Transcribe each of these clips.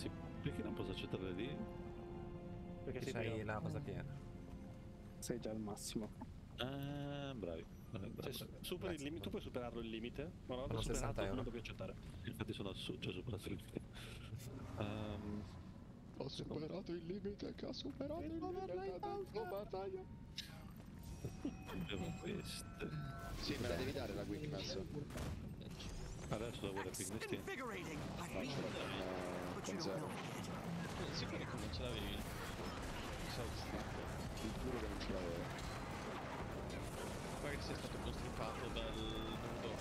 Cazzo, perché non posso accettare lì? Perché sei la base piena. Sei già al massimo. Bravi. Cioè, superi il limite, tu puoi superarlo il limite, ma una volta superato non devi accettare. Infatti sono già superato il limite. Ho superato il limite, che ha superato il limite. Non battaglia. Abbiamo queste. Sì, me la devi dare la Quickness. Adesso devo la Quickness. Sicuro che non ce l'avevi. Non so il puro che non ce l'avevo. Magari sia stato costipato dal nudo.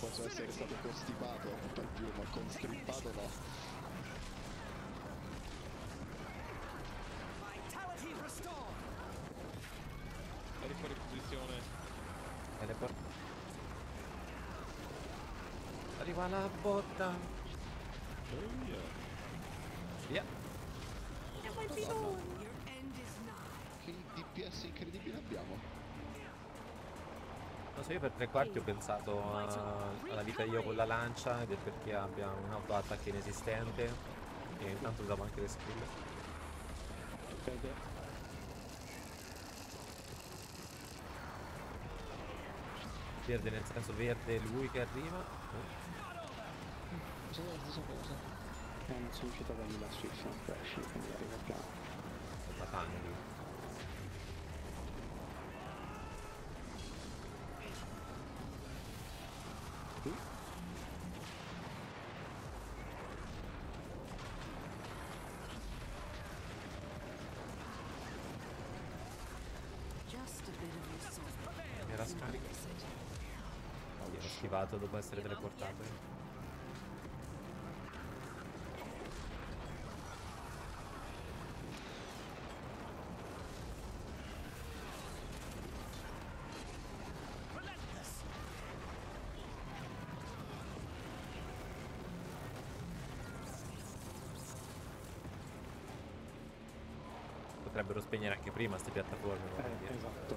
Posso essere stato costipato per più, ma constrippato no. Eri fuori posizione. Arriva la botta. Via. Che DPS incredibile abbiamo. Non so, io per tre quarti ho pensato alla vita io con la lancia ed è perché abbia un auto-attack inesistente e intanto usavo anche le skill. Verde nel senso verde lui che arriva. Cosa è la stessa cosa? Non sono uscito da lì la switch, non crash, quindi arriva qua. La panni. Era scarico. Mi ero schivato dopo essere teleportato. Potrebbero spegnere anche prima queste piattaforme. Esatto.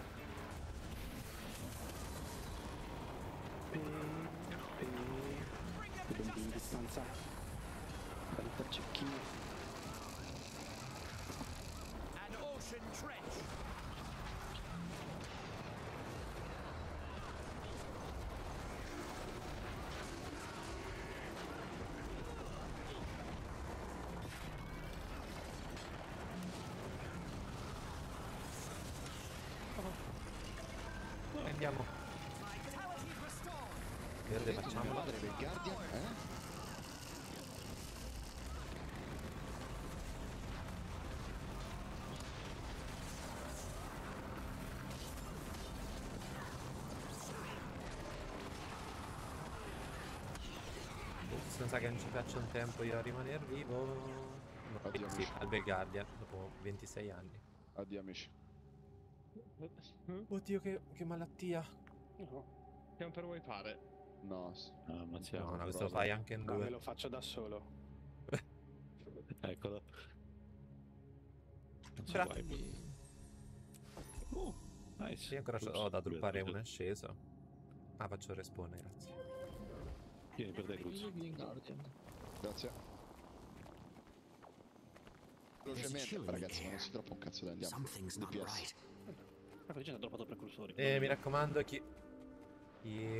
Prendi in distanza. Valuta cecchino. An ocean trench. Andiamo. Verde facciamo. Madre del guardia, eh? Non sa che non ci faccio un tempo io a rimanere vivo. No, addio, sì, al Belgardia dopo 26 anni. Addio amici. Oddio che malattia. No, stiamo per wipare. No, ma siamo. No, questo lo fai anche in due. No, me lo faccio da solo. Eccolo. C'era. Nice. Io ancora ho da droppare una ascesa. Ah, faccio il respawn, grazie. Vieni per te, Cruz. Grazie. Velocemente, ragazzi, ma non si troppo un cazzo da andiamo. DPS. Ma perché c'è troppo precursori? Mi raccomando, chi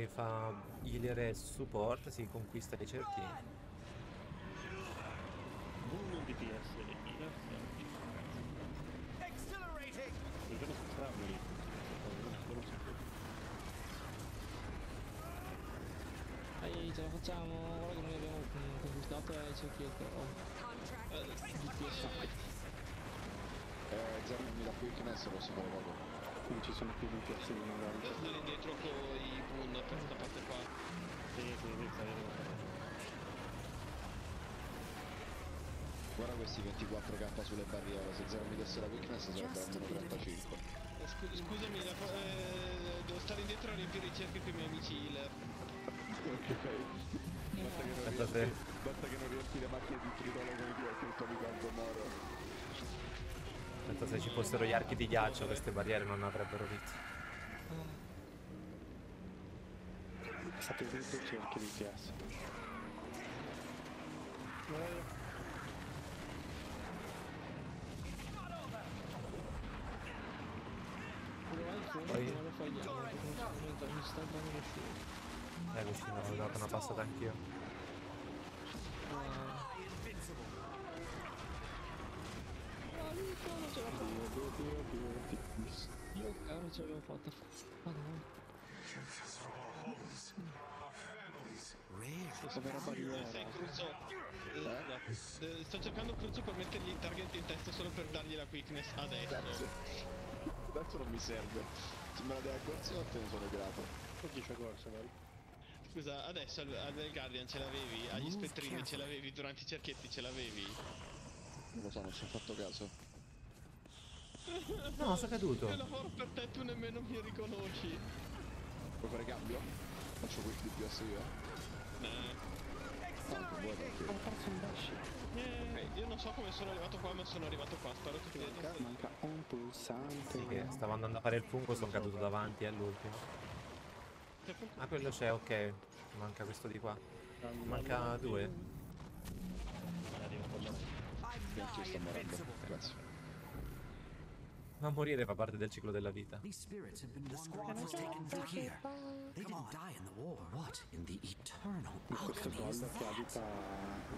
fa healer e support si conquista dei cerchini. Un DPS e healer. Accelerating! Ehi, ce la facciamo, ora che noi abbiamo conquistato il cerchietto. Examini la Quickness, lo so proprio. Non ci sono più DPS di magari. Devo stare indietro con i pun per questa parte qua. Guarda questi 24k sulle barriere, se 0 mi desse la Quickness sarebbe 35. Scusami, devo stare indietro a riempire i cerchi con i miei amici healer. Ok. Basta che non riesci le macchine di tritolo con i tuoi criptoni quanto moro. Tanto se ci fossero gli archi di ghiaccio queste barriere non avrebbero vita. Sapete che cerchi di ghiaccio. sta andando in uscita. Questi mi hanno dato una passata anch'io. Io non ce l'ho fatta. Io caro ce l'ho fatta. Ma no. Sto cercando Crucio per mettergli il target in testa solo per dargli la quickness adesso. Adesso non mi serve. Se me la dai a corso te ne sono grato. Oggi c'è corso, dai. Scusa, adesso al Guardian ce l'avevi, agli spettrini ce l'avevi, durante i cerchietti ce l'avevi. Non lo so, non ci ho fatto caso. No, sono caduto. Io lavoro per te, tu nemmeno mi riconosci. Puoi fare cambio? Faccio quick di più io? Ho fatto un dash. Io non so come sono arrivato qua, ma sono arrivato qua. Spero che ti manca un pulsante. Sì, che stavo andando a fare il fungo, sono caduto davanti all'ultimo. Ah, quello c'è, ok. Manca questo di qua. Manca due. Io sto morendo, grazie. Ma morire fa parte del ciclo della vita. Questo gol che abita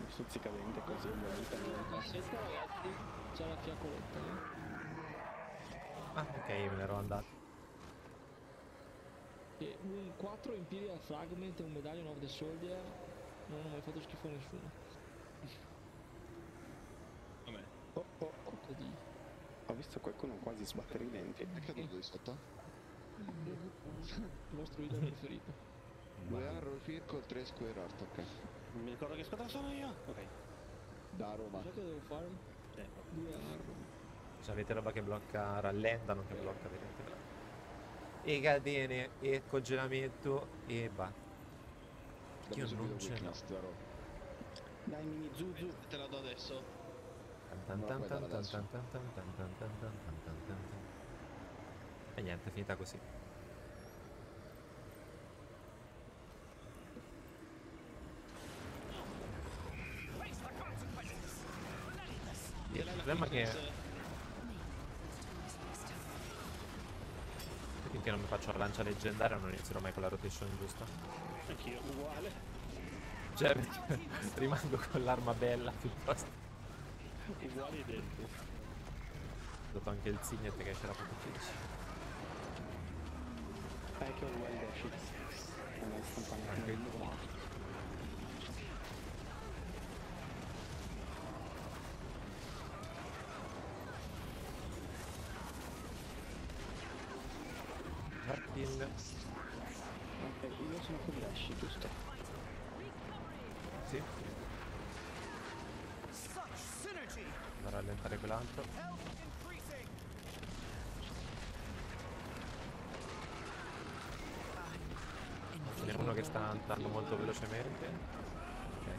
stuzzicamente così in vita. C'è la fiacoletta. Ah, ok, me l'ero andato. E un 4 Imperial Fragment e un Medallion of the Soldier non hanno mai fatto schifo a nessuno. Vabbè. Oh, oddio. Ho visto qualcuno quasi sbattere i denti. È caduto di sotto? Il nostro video preferito. 2 arrow circle, 3 square art, ok. Non mi ricordo che squadra sono io. Ok. Da Roma. Sai che devo fare? 2 arrow. Se avete roba che blocca rallenta, non che blocca vedete. E catene, e congelamento, e va. Io non ce l'ho. Dai mini Zuzu. Te la do adesso. E niente, è finita così. Il problema è che finché non mi faccio la lancia leggendaria non inizierò mai con la rotation giusta. Anch'io uguale. Cioè rimango con l'arma bella piuttosto. Uguali dentro. Ho dato anche il signet che c'era proprio felice. Anche uguali dentro. Anche il nuovo. Martin. Io sono con Dash, giusto? Sì. Da rallentare quell'altro. Ce n'è uno che sta andando molto velocemente. Ok.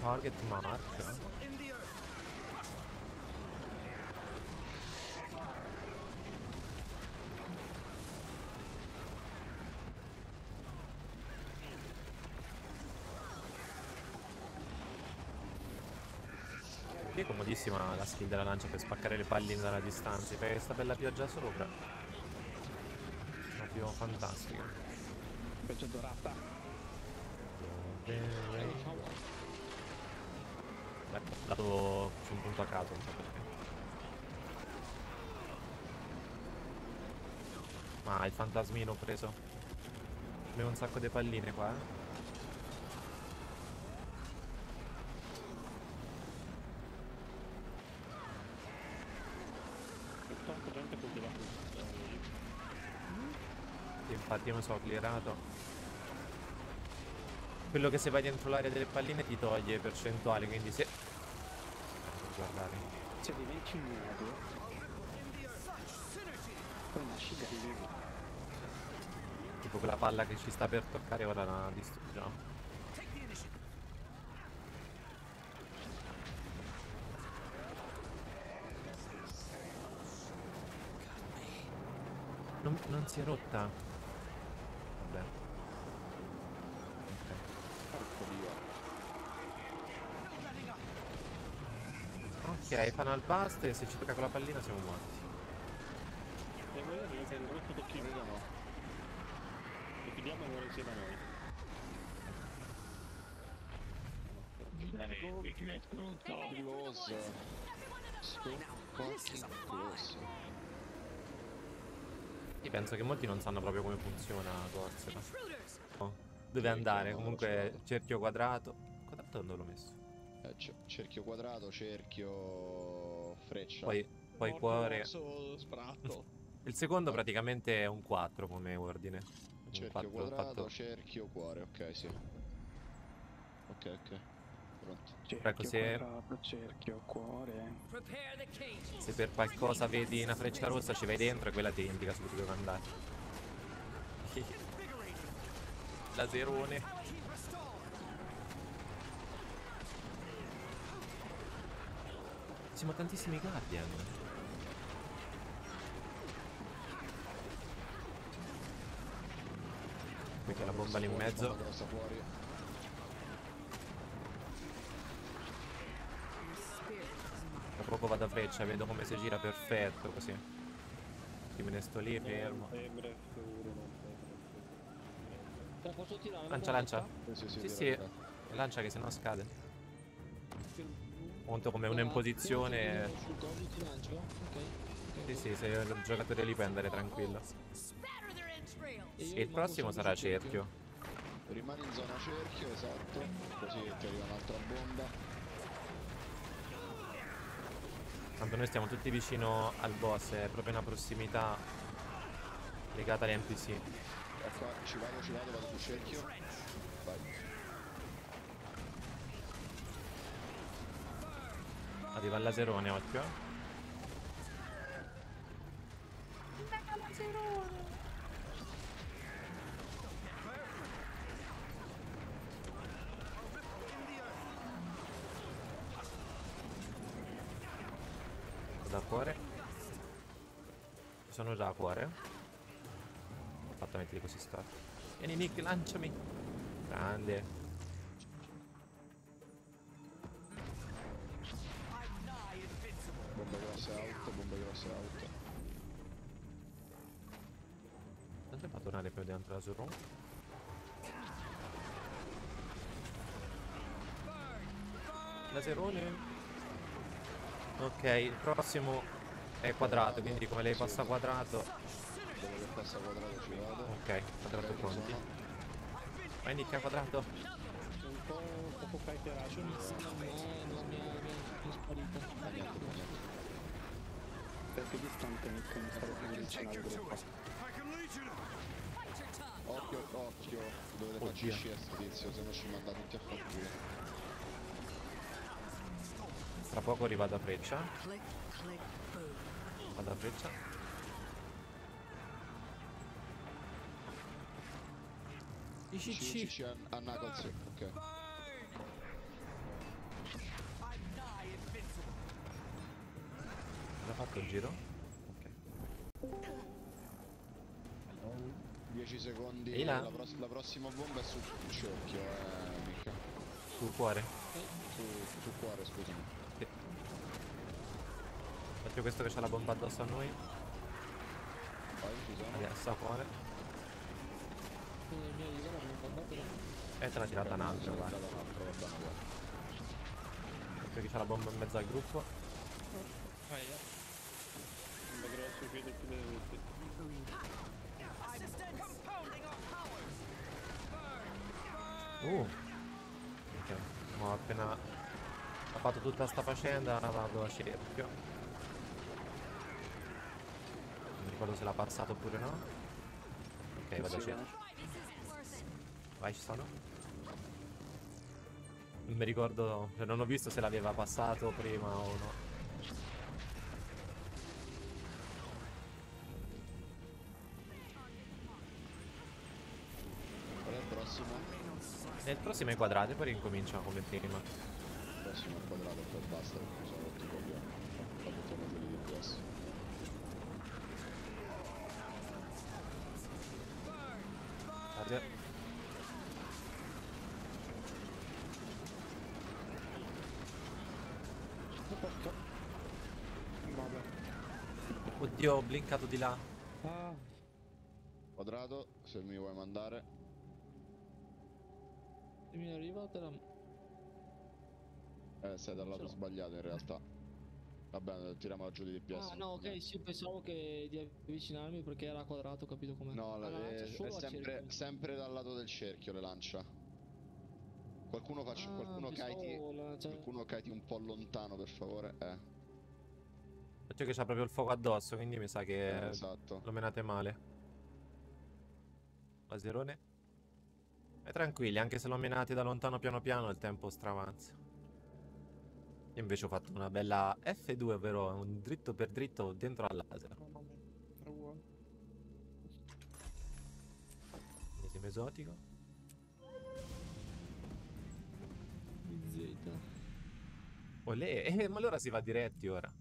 Target mark. È comodissima la skill della lancia per spaccare le palline dalla distanza, perché questa bella pioggia sopra è proprio fantastica. Pioggia dorata. Beh, ho dato su un punto a caso, non so perché. Ma il fantasmino ho preso. Avevo un sacco di palline qua, eh. Infatti io mi sono clearato. Quello che se vai dentro l'area delle palline ti toglie percentuale, quindi se... Guardate. Se diventi un nuovo, poi nasci da livello. Tipo quella palla che ci sta per toccare ora la distruggiamo. Non si è rotta. Vabbè. Ok, fanno al bust e se ci tocca con la pallina siamo morti. E noi devi prendere questo tocchino, no? Lo chiudiamo e muore insieme a noi. È brutto. Io penso che molti non sanno proprio come funziona Corsera. No? Dove andare? Comunque cerchio quadrato. Quadrato dove l'ho messo? Cerchio quadrato, cerchio, freccia. Poi cuore. Il secondo praticamente è un 4 come ordine. Cerchio quadrato, cerchio, cuore, ok, sì. Ok. Pronto. Cerchio, quadrato, cerchio, cuore. Se per qualcosa vedi una freccia rossa ci vai dentro e quella ti indica subito dove andare. Laserone. Siamo tantissimi Guardian. Qui c'è la bomba lì in mezzo. Tra poco vado a freccia, vedo come si gira perfetto così. Io me ne sto lì fermo. Lancia, lancia. Sì, lancia che sennò scade. Conto come un'imposizione. Sì, se il giocatore lì può andare tranquillo. E il prossimo sarà cerchio. Rimani in zona cerchio, esatto. Così ti arriva un'altra bomba. Tanto noi stiamo tutti vicino al boss, è proprio una prossimità legata alle NPC. Ecco, ci vado, vado sul cerchio. Vai. Arriva il laserone, occhio. Mega laserone. Da cuore. Sono già a cuore. Ho fatto mettere così sta. Vieni Nick, lanciami. Grande. Bombe grosse auto. Tanto è fatto tornare per dentro la Zurron. Laserone. Ok, il prossimo è quadrato, quindi come lei passa quadrato. Dove che passa quadrato ci vado. Ok, quadrato pronti. Vai Nicchia quadrato. Un po' calteraccio. Non mi ha più distante mi occhio dovete farci scienza tizio, se no ci manda tutti a far culo. Tra poco arriva da freccia, vado a freccia. ICC a Knuckles, ok. Fatto il giro? Ok. 10 secondi. E là? La prossima bomba è sul cerchio, mica. Sul cuore? Sul cuore, scusami. Sì. Faccio questo che c'ha la bomba addosso a noi. Poi ci sono. Adesso a cuore. E te l'ha tirata un'altra, guarda. Perché c'ha la bomba in mezzo al gruppo. Vai. Ok, ma appena ha fatto tutta sta faccenda vado a cerchio. Non ricordo se l'ha passato oppure no. Ok, vado a cerchio. Vai, ci sono. Non mi ricordo, cioè non ho visto se l'aveva passato prima o no. Nel prossimo è quadrato e poi ricomincia come prima. Il prossimo è quadrato e poi basta perché sono rotto il copione. Ho fatto quelli di addosso. Guardia. Porca. Oddio, ho blinkato di là. Ah. Quadrato, se mi vuoi mandare. Se mi arriva te la... sei dal lato sbagliato in realtà. Va bene, tiriamo giù di DPS. Ah no, ok, sì, pensavo che di avvicinarmi perché era quadrato, ho capito com'è. No, è sempre dal lato del cerchio le lancia. Qualcuno faccia, qualcuno kite, qualcuno kite un po' lontano per favore, Perché che c'ha proprio il fuoco addosso, quindi mi sa che esatto, lo menate male. Laserone. E tranquilli, anche se lo menate da lontano piano piano il tempo stravanza. Io invece ho fatto una bella F2, ovvero un dritto per dritto dentro al laser. Vedi mesotico. Olè, ma allora si va diretti ora.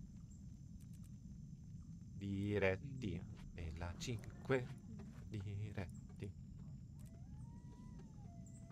Diretti. Bella 5.